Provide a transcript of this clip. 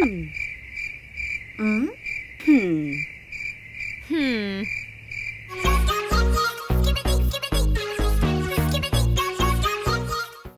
Hmm. Hmm. Hmm.